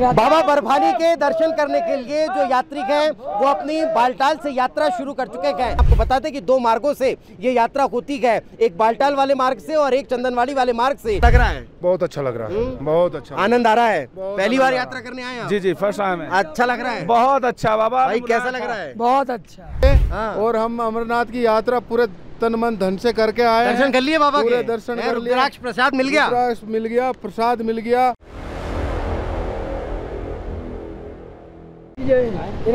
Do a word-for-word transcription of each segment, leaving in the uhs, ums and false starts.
बाबा बर्फानी के दर्शन करने के लिए जो यात्री हैं वो अपनी बालटाल से यात्रा शुरू कर चुके हैं। आपको बता दें कि दो मार्गों से ये यात्रा होती है, एक बालटाल वाले मार्ग से और एक चंदनवाड़ी वाले मार्ग से। लग रहा है बहुत अच्छा लग रहा है, बहुत अच्छा आनंद आ रहा है। पहली बार यात्रा करने आए हैं? जी जी फर्स्ट टाइम है। अच्छा लग रहा है, बहुत अच्छा। बाबा भाई कैसा लग रहा है? बहुत अच्छा। और हम अमरनाथ की यात्रा पूरे तन मन धन से करके आए। दर्शन कर लिए बाबा के? दर्शन कर लिया। प्रसाद मिल गया? मिल गया, प्रसाद मिल गया।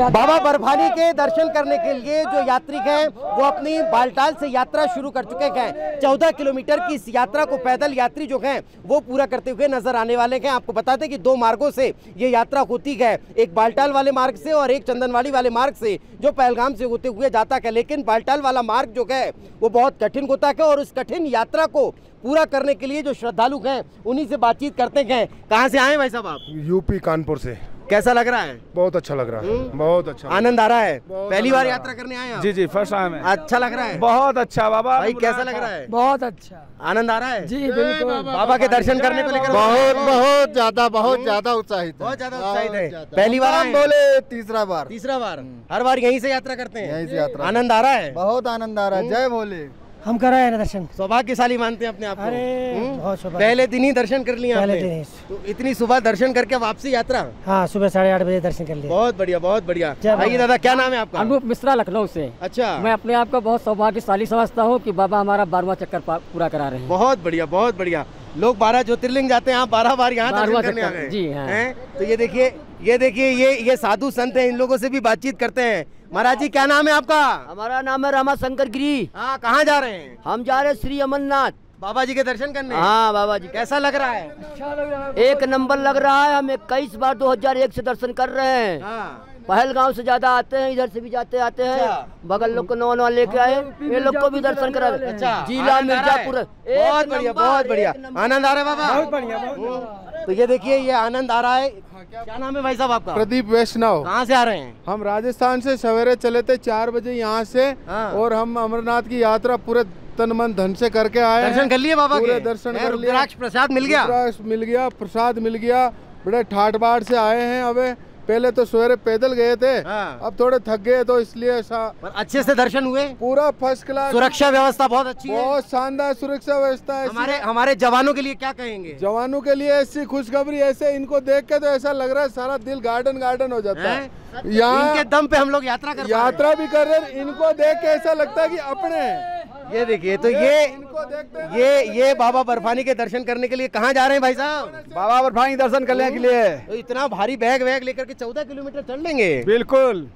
बाबा बर्फानी के दर्शन करने के लिए जो यात्री हैं वो अपनी बालटाल से यात्रा शुरू कर चुके हैं। चौदह किलोमीटर की इस यात्रा को पैदल यात्री जो हैं वो पूरा करते हुए नजर आने वाले हैं। आपको बता दें कि दो मार्गों से ये यात्रा होती है, एक बालटाल वाले मार्ग से और एक चंदनवाड़ी वाले मार्ग से जो पहलगाम से होते हुए जाता है। लेकिन बालटाल वाला मार्ग जो है वो बहुत कठिन होता है और उस कठिन यात्रा को पूरा करने के लिए जो श्रद्धालु हैं उन्हीं से बातचीत करते हैं। कहाँ से आए भाई साहब आप? यूपी कानपुर से। कैसा लग रहा है? बहुत अच्छा लग रहा है, बहुत अच्छा आनंद आ रहा है। पहली बार यात्रा करने आए हैं? जी जी फर्स्ट टाइम है। अच्छा लग रहा है, बहुत अच्छा। बाबा भाई कैसा लग रहा है? बहुत अच्छा आनंद आ रहा है। जी बिल्कुल। बाबा के दर्शन करने को लेकर बहुत बहुत ज्यादा बहुत ज्यादा उत्साहित बहुत ज्यादा उत्साहित है। पहली बार बोले? तीसरा बार। तीसरा बार। हर बार यहीं से यात्रा करते हैं? यहीं से यात्रा। आनंद आ रहा है, बहुत आनंद आ रहा है। जय भोले। हम कर रहे हैं दर्शन। सौभाग्यशाली मानते हैं अपने आप को? अरे बहुत सौभाग्य। पहले दिन ही दर्शन कर लिया आपने? पहले दिन ही। तो इतनी सुबह दर्शन करके वापसी यात्रा? हाँ सुबह साढ़े आठ बजे दर्शन कर लिया। बहुत बढ़िया बहुत बढ़िया। आइए दादा, क्या नाम है आपका? अनुप मिश्रा, लखनऊ से। अच्छा। मैं अपने आप को बहुत सौभाग्यशाली समझता हूँ कि बाबा हमारा बारहवां चक्कर पूरा करा रहे हैं। बहुत बढ़िया बहुत बढ़िया। लोग बारह ज्योतिर्लिंग जाते हैं, आप बारह बार यहाँ दर्शन करने आ गए? जी हैं। तो ये देखिए ये देखिए ये ये साधु संत हैं, इन लोगों से भी बातचीत करते हैं। महाराज जी क्या नाम है आपका? हमारा नाम है रामाशंकर गिरि। हाँ कहाँ जा रहे हैं? हम जा रहे हैं श्री अमरनाथ बाबा जी के दर्शन करने। हाँ बाबा जी। कैसा लग रहा है? अच्छा लग रहा है, एक नंबर लग रहा है। हम इक्कीस बार दो हजार एक से दर्शन कर रहे हैं। हाँ। पहलगाम से ज्यादा आते हैं, इधर से भी जाते आते हैं। बगल लोग को नवा लेके आए, ये लोग को भी दर्शन करा। अच्छा। जिला मिर्जापुर। बहुत बढ़िया बहुत बढ़िया। आनंद आ रहा है बाबा? बहुत बढ़िया। तो ये देखिए ये आनंद आ रहा है। क्या नाम है भाई साहब आपका? प्रदीप वैष्णव। कहाँ से आ रहे हैं? हम राजस्थान से सवेरे चले थे चार बजे यहाँ से और हम अमरनाथ की यात्रा पूरे तन मन धन से करके आए। दर्शन कर लिए बाबा के? दर्शन कर लिया। प्रसाद मिल गया? मिल गया, प्रसाद मिल गया। बड़े ठाट बाट से आए हैं। अब पहले तो सवेरे पैदल गए थे। हाँ। अब थोड़े थक गए तो इसलिए अच्छे से दर्शन हुए। पूरा फर्स्ट क्लास। सुरक्षा व्यवस्था बहुत अच्छी है? बहुत शानदार सुरक्षा व्यवस्था है। हमारे हमारे जवानों के लिए क्या कहेंगे? जवानों के लिए ऐसी खुशखबरी, ऐसे इनको देख के तो ऐसा लग रहा है सारा दिल गार्डन गार्डन हो जाता है। यहाँ इनके दम पे हम लोग यात्रा कर यात्रा भी कर रहे हैं, इनको देख के ऐसा लगता है कि अपने। ये देखिए तो ये इनको देखते हैं। ये ये बाबा बर्फानी के दर्शन करने के लिए कहाँ जा रहे हैं भाई साहब? बाबा बर्फानी दर्शन करने के लिए। तो इतना भारी बैग वैग लेकर के चौदह किलोमीटर चल लेंगे? बिल्कुल।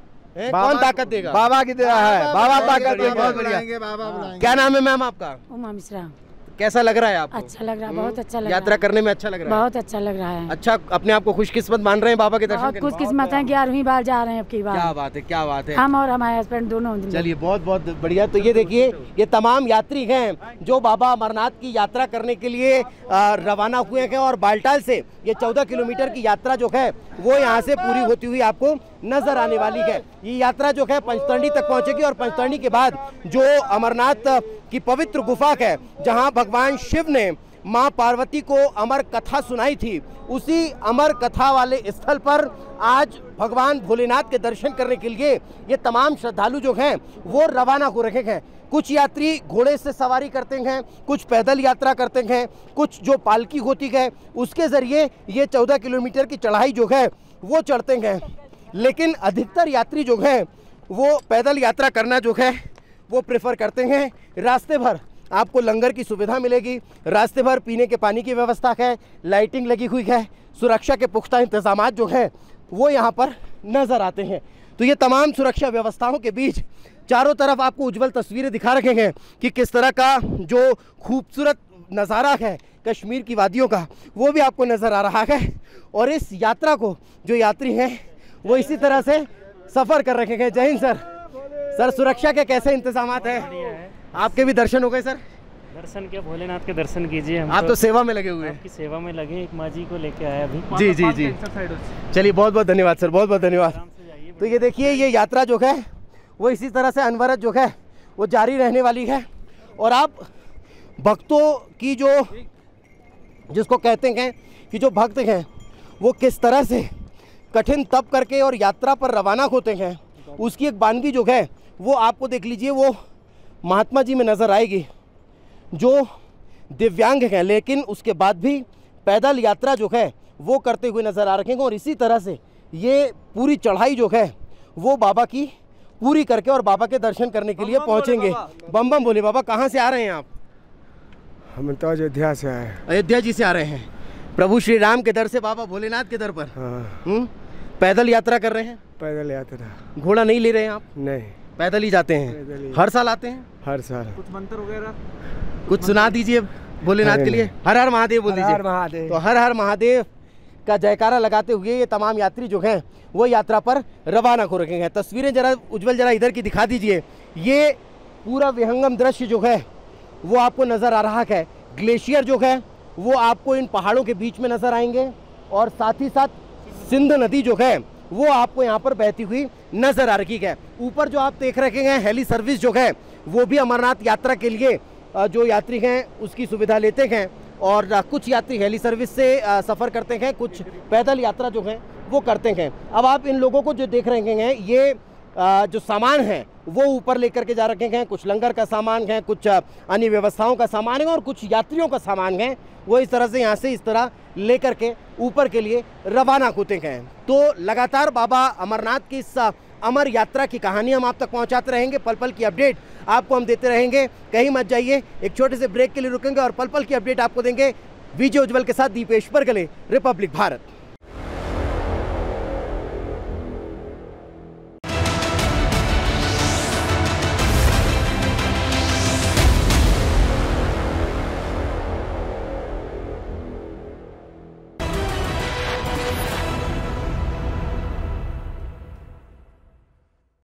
कौन ताकत देगा? बाबा की देगा है, बाबा ताकत देगा। बहुत बढ़िया। क्या नाम है मैम आपका? उमा मिश्रा। कैसा लग रहा है आपको? अच्छा लग रहा है, बहुत अच्छा लग रहा है। यात्रा करने में अच्छा लग रहा है? बहुत अच्छा लग रहा है। अच्छा, अपने आप को खुशकिस्मत मान रहे हैं बाबा के दर्शन? खुशकिस्मत है, ग्यारहवीं बार जा रहे हैं अब की बार। क्या बात है क्या बात है। हम और हमारे हस्बैंड दोनों। चलिए बहुत बहुत बढ़िया। तो ये देखिए ये तमाम यात्री हैं जो बाबा अमरनाथ की यात्रा करने के लिए रवाना हुए हैं और बालटाल से ये चौदह किलोमीटर की यात्रा जो है वो यहाँ से पूरी होती हुई आपको नजर आने वाली है। ये यात्रा जो है पंचतरणी तक पहुँचेगी और पंचतरणी के बाद जो अमरनाथ की पवित्र गुफा है जहाँ भगवान शिव ने मां पार्वती को अमर कथा सुनाई थी, उसी अमर कथा वाले स्थल पर आज भगवान भोलेनाथ के दर्शन करने के लिए ये तमाम श्रद्धालु जो हैं वो रवाना हो रहे हैं। कुछ यात्री घोड़े से सवारी करते हैं, कुछ पैदल यात्रा करते हैं, कुछ जो पालकी होती है उसके ज़रिए ये चौदह किलोमीटर की चढ़ाई जो है वो चढ़ते हैं। लेकिन अधिकतर यात्री जो हैं वो पैदल यात्रा करना जो है वो प्रेफर करते हैं। रास्ते भर आपको लंगर की सुविधा मिलेगी, रास्ते भर पीने के पानी की व्यवस्था है, लाइटिंग लगी हुई है, सुरक्षा के पुख्ता इंतजाम जो है वो यहाँ पर नज़र आते हैं। तो ये तमाम सुरक्षा व्यवस्थाओं के बीच चारों तरफ आपको उज्जवल तस्वीरें दिखा रखे हैं कि किस तरह का जो खूबसूरत नज़ारा है कश्मीर की वादियों का वो भी आपको नज़र आ रहा है। और इस यात्रा को जो यात्री हैं वो इसी तरह से सफ़र कर रखे हैं। जय हिंद सर। सर सुरक्षा के कैसे इंतजाम हैं? आपके भी दर्शन हो गए सर? दर्शन के भोलेनाथ के दर्शन कीजिए। आप तो, तो सेवा में लगे हुए हैं। आपकी सेवा में लगे, एक माँ जी को लेके आया अभी। जी जी जी। चलिए बहुत बहुत धन्यवाद सर, बहुत बहुत धन्यवाद। तो ये देखिए ये यात्रा जो है वो इसी तरह से अनवरत जो है वो जारी रहने वाली है और आप भक्तों की जो जिसको कहते हैं कि जो भक्त हैं वो किस तरह से कठिन तप करके और यात्रा पर रवाना होते हैं, उसकी एक बानगी जो है वो आपको देख लीजिए, वो महात्मा जी में नज़र आएगी जो दिव्यांग हैं, लेकिन उसके बाद भी पैदल यात्रा जो है वो करते हुए नज़र आ रखेंगे। और इसी तरह से ये पूरी चढ़ाई जो है वो बाबा की पूरी करके और बाबा के दर्शन करने के लिए पहुँचेंगे। बम बम बोले बाबा। कहाँ से आ रहे हैं आप? हम तो अयोध्या से आए हैं। अयोध्या जी से आ रहे हैं, प्रभु श्री राम के दर से बाबा भोलेनाथ के दर पर। हाँ। पैदल यात्रा कर रहे हैं? पैदल यात्रा। घोड़ा नहीं ले रहे हैं आप? नहीं, पैदल ही जाते हैं। हर साल आते हैं? हर साल। कुछ मंत्र वगैरह कुछ सुना दीजिए भोलेनाथ के लिए। हर हर महादेव बोल दीजिए। हर हर महादेव। तो हर हर महादेव का जयकारा लगाते हुए ये तमाम यात्री जो हैं वो यात्रा पर रवाना हो रखे हैं। तस्वीरें जरा उज्ज्वल जरा इधर की दिखा दीजिए। ये पूरा विहंगम दृश्य जो है वो आपको नज़र आ रहा है। ग्लेशियर जो है वो आपको इन पहाड़ों के बीच में नज़र आएंगे और साथ ही साथ सिंध नदी जो है वो आपको यहाँ पर बहती हुई नज़र आ रही है। ऊपर जो आप देख रखे हैं हेली सर्विस जो है वो भी अमरनाथ यात्रा के लिए जो यात्री हैं उसकी सुविधा लेते हैं और कुछ यात्री हेली सर्विस से सफ़र करते हैं, कुछ पैदल यात्रा जो है वो करते हैं। अब आप इन लोगों को जो देख रहे हैं ये जो सामान है वो ऊपर लेकर के जा रखे हैं। कुछ लंगर का सामान है, कुछ अन्य व्यवस्थाओं का सामान है और कुछ यात्रियों का सामान है, वो इस तरह से यहाँ से इस तरह लेकर के ऊपर के लिए रवाना होते हैं। तो लगातार बाबा अमरनाथ की इस अमर यात्रा की कहानी हम आप तक पहुँचाते रहेंगे, पल पल की अपडेट आपको हम देते रहेंगे। कहीं मत जाइए, एक छोटे से ब्रेक के लिए रुकेंगे और पल पल की अपडेट आपको देंगे। विजय उज्ज्वल के साथ दीपेश पर गले, रिपब्लिक भारत।